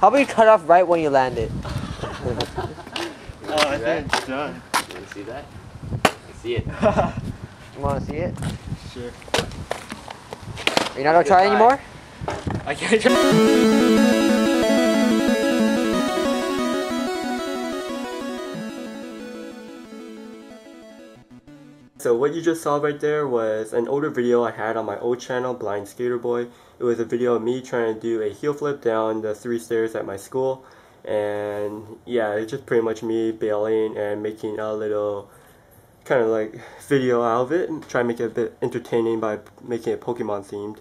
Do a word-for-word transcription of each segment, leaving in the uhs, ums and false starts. How about you cut off right when you land it? Oh, I think it's done. You wanna see that? I see it. You wanna see it? Sure. Are you not gonna try anymore? I can't try. So what you just saw right there was an older video I had on my old channel, Blind Skater Boy. It was a video of me trying to do a heel flip down the three stairs at my school. And yeah, it's just pretty much me bailing and making a little kind of like video out of it. Try to make it a bit entertaining by making it Pokemon themed.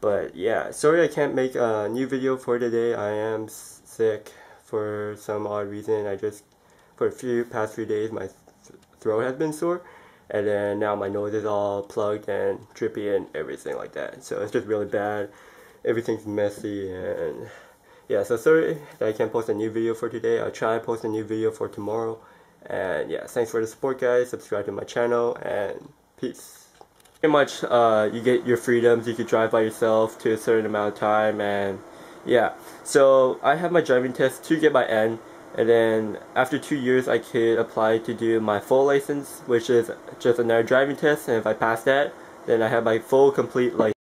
But yeah, sorry I can't make a new video for today. I am sick for some odd reason. I just, for a few past few days, my th throat has been sore. And then now my nose is all plugged and drippy and everything like that. So it's just really bad. Everything's messy and yeah, so sorry that I can't post a new video for today. I'll try and post a new video for tomorrow. And yeah, thanks for the support guys. Subscribe to my channel and peace. Pretty much uh, you get your freedoms. You can drive by yourself to a certain amount of time and yeah. So I have my driving test to get my N. And then after two years I could apply to do my full license, which is just another driving test, and if I pass that, then I have my full complete license.